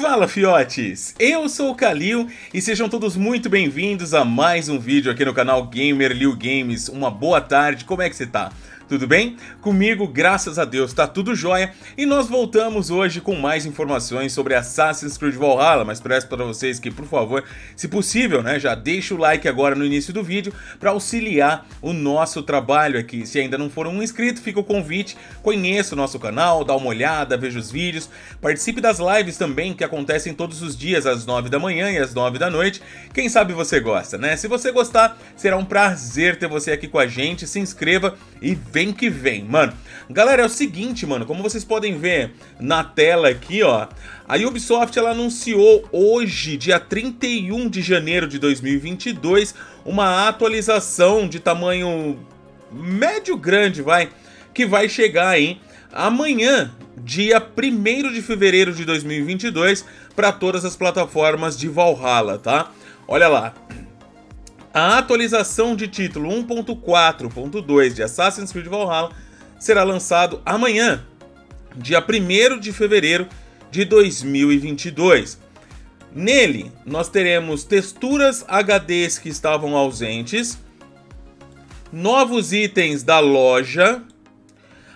Fala, fiotes! Eu sou o Kalil e sejam todos muito bem-vindos a mais um vídeo aqui no canal GamerLilGames. Uma boa tarde, como é que você tá? Tudo bem? Comigo, graças a Deus, tá tudo jóia e nós voltamos hoje com mais informações sobre Assassin's Creed Valhalla, mas peço para vocês que, por favor, se possível, né, já deixa o like agora no início do vídeo para auxiliar o nosso trabalho aqui. Se ainda não for um inscrito, fica o convite, conheça o nosso canal, dá uma olhada, veja os vídeos, participe das lives também que acontecem todos os dias às 9 da manhã e às 9 da noite, quem sabe você gosta, né? Se você gostar, será um prazer ter você aqui com a gente, se inscreva e vem que vem, mano. Galera, é o seguinte, mano, como vocês podem ver na tela aqui, ó, a Ubisoft, ela anunciou hoje, dia 31 de janeiro de 2022, uma atualização de tamanho médio-grande, vai, que vai chegar aí amanhã, dia 1º de fevereiro de 2022, para todas as plataformas de Valhalla, tá? Olha lá. A atualização de título 1.4.2 de Assassin's Creed Valhalla será lançado amanhã, dia 1º de fevereiro de 2022. Nele, nós teremos texturas HDs que estavam ausentes, novos itens da loja.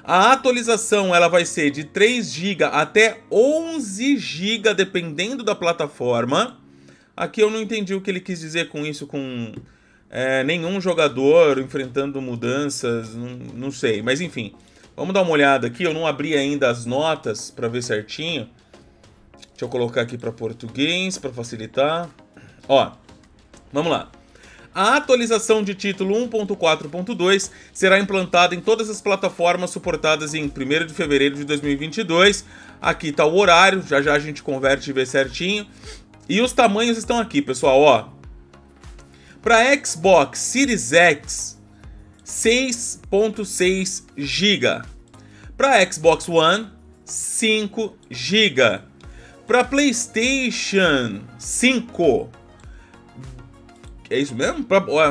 A atualização, ela vai ser de 3 GB até 11 GB, dependendo da plataforma. Aqui eu não entendi o que ele quis dizer com isso, com nenhum jogador enfrentando mudanças, não sei. Mas enfim, vamos dar uma olhada aqui. Eu não abri ainda as notas para ver certinho. Deixa eu colocar aqui para português, para facilitar. Ó, vamos lá. A atualização de título 1.4.2 será implantada em todas as plataformas suportadas em 1º de fevereiro de 2022. Aqui está o horário, já já a gente converte e vê certinho. E os tamanhos estão aqui, pessoal, ó. Para Xbox Series X, 6.6 GB. Para Xbox One, 5 GB. Para PlayStation 5. É isso mesmo?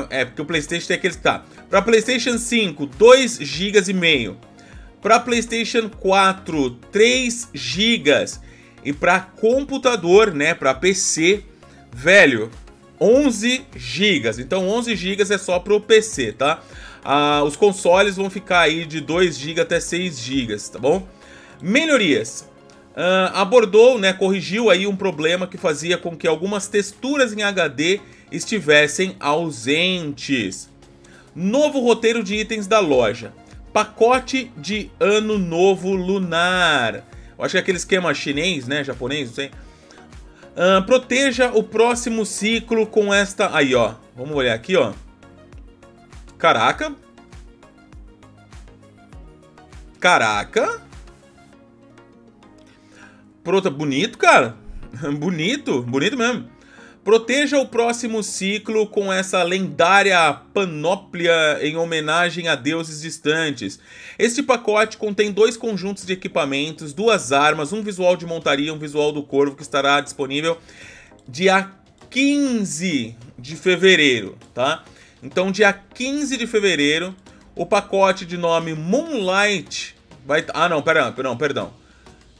É, porque o PlayStation tem aquele que tá. Para PlayStation 5, 2 GB e meio. Para PlayStation 4, 3 GB. E para computador, né, para PC, velho, 11 GB. Então 11 GB é só para o PC, tá? Ah, os consoles vão ficar aí de 2 GB até 6 GB, tá bom? Melhorias. Abordou, né, corrigiu aí um problema que fazia com que algumas texturas em HD estivessem ausentes. Novo roteiro de itens da loja. Pacote de Ano Novo Lunar. Eu acho que é aquele esquema chinês, né? Japonês, não sei. Proteja o próximo ciclo com esta... Aí, ó. Vamos olhar aqui, ó. Caraca. Caraca. Bonito, cara. Bonito. Bonito mesmo. Proteja o próximo ciclo com essa lendária panóplia em homenagem a deuses distantes. Este pacote contém 2 conjuntos de equipamentos, 2 armas, um visual de montaria e um visual do corvo, que estará disponível dia 15 de fevereiro, tá? Então, dia 15 de fevereiro, o pacote de nome Moonlight vai... Ah, não, perdão.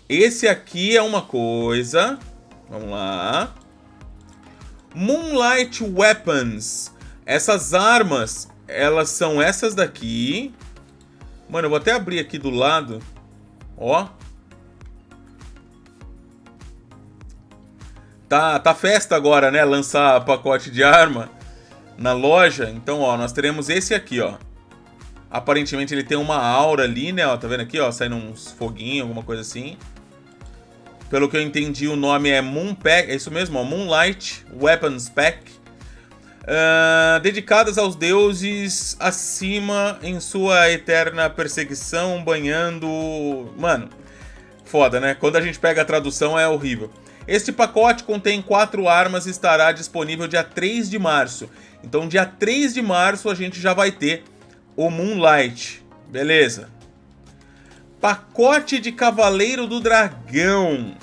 Esse aqui é uma coisa... Vamos lá... Moonlight Weapons. Essas armas, elas são essas daqui. Mano, eu vou até abrir aqui do lado. Ó. Tá festa agora, né? Lançar pacote de arma na loja. Então, ó, nós teremos esse aqui, ó. Aparentemente ele tem uma aura ali, né? Ó, tá vendo aqui, ó? Saindo uns foguinhos, alguma coisa assim. Pelo que eu entendi, o nome é Moon Pack, é isso mesmo, ó, Moonlight Weapons Pack. Dedicadas aos deuses acima em sua eterna perseguição, banhando... Mano, foda, né? Quando a gente pega a tradução é horrível. Este pacote contém 4 armas e estará disponível dia 3 de março. Então, dia 3 de março a gente já vai ter o Moonlight. Beleza. Pacote de Cavaleiro do Dragão.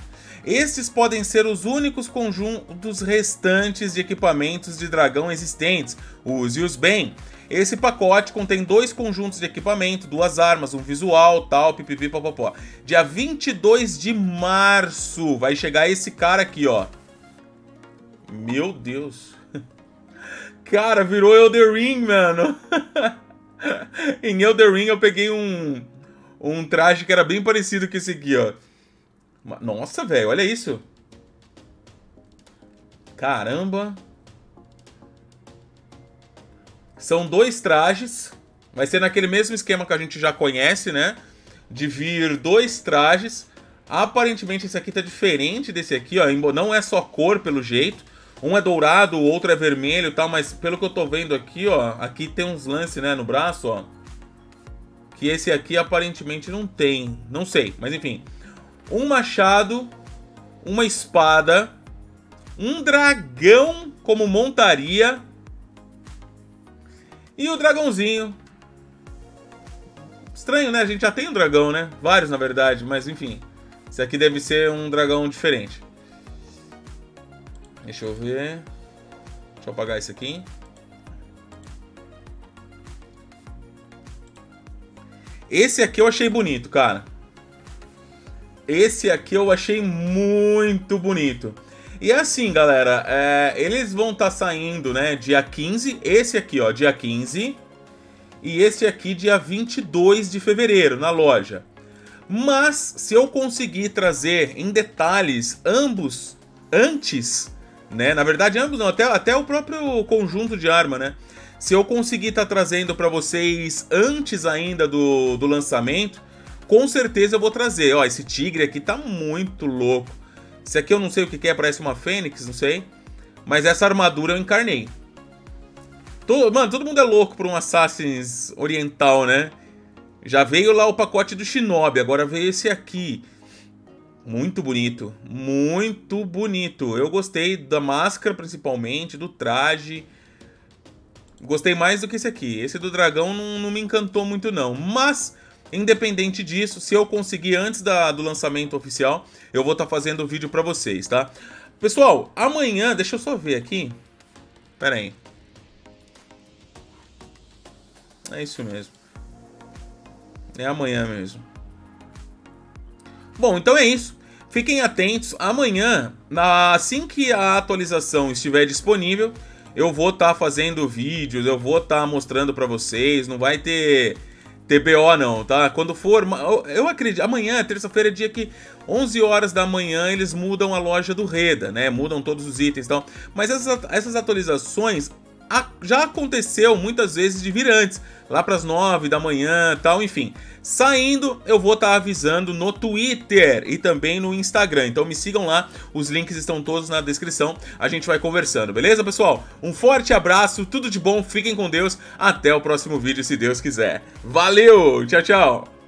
Esses podem ser os únicos conjuntos restantes de equipamentos de dragão existentes. Use-os bem. Esse pacote contém 2 conjuntos de equipamento, 2 armas, um visual, tal, pipipi, papapó. Dia 22 de março vai chegar esse cara aqui, ó. Meu Deus. Cara, virou Elder Ring, mano. Em Elder Ring eu peguei um traje que era bem parecido com esse aqui, ó. Nossa, velho, olha isso. Caramba. São 2 trajes. Vai ser naquele mesmo esquema que a gente já conhece, né? De vir 2 trajes. Aparentemente esse aqui tá diferente desse aqui, ó. Não é só cor, pelo jeito. Um é dourado, o outro é vermelho e tal. Mas pelo que eu tô vendo aqui, ó. Aqui tem uns lances, né, no braço, ó. Que esse aqui aparentemente não tem. Não sei, mas enfim. Um machado, uma espada, um dragão como montaria e o dragãozinho. Estranho, né? A gente já tem um dragão, né? Vários, na verdade, mas enfim. Esse aqui deve ser um dragão diferente. Deixa eu ver. Deixa eu apagar isso aqui. Esse aqui eu achei bonito, cara. Esse aqui eu achei muito bonito. E assim, galera, eles vão estar saindo, né, dia 15. Esse aqui, ó, dia 15. E esse aqui, dia 22 de fevereiro, na loja. Mas, se eu conseguir trazer em detalhes ambos antes, né, na verdade ambos não, até o próprio conjunto de arma, né. Se eu conseguir estar trazendo pra vocês antes ainda do lançamento, com certeza eu vou trazer. Ó, esse tigre aqui tá muito louco. Esse aqui eu não sei o que é, parece uma fênix, não sei. Mas essa armadura eu encarnei. Mano, todo mundo é louco por um Assassin's oriental, né? Já veio lá o pacote do Shinobi, agora veio esse aqui. Muito bonito, muito bonito. Eu gostei da máscara, principalmente, do traje. Gostei mais do que esse aqui. Esse do dragão não me encantou muito, não. Mas... independente disso, se eu conseguir antes do lançamento oficial, eu vou estar fazendo o vídeo pra vocês, tá? Pessoal, amanhã, deixa eu só ver aqui. Pera aí. É isso mesmo. É amanhã mesmo. Bom, então é isso. Fiquem atentos. Amanhã, assim que a atualização estiver disponível, eu vou estar fazendo vídeos, eu vou estar mostrando pra vocês. Não vai ter... TBO não, tá? Quando for, eu acredito, amanhã, terça-feira, é dia que 11 horas da manhã eles mudam a loja do Reda, né? Mudam todos os itens e tal. Mas essas atualizações já aconteceu muitas vezes de vir antes, lá pras 9 da manhã e tal, enfim. Saindo, eu vou estar avisando no Twitter e também no Instagram. Então me sigam lá, os links estão todos na descrição. A gente vai conversando, beleza, pessoal? Um forte abraço, tudo de bom, fiquem com Deus. Até o próximo vídeo, se Deus quiser. Valeu, tchau, tchau!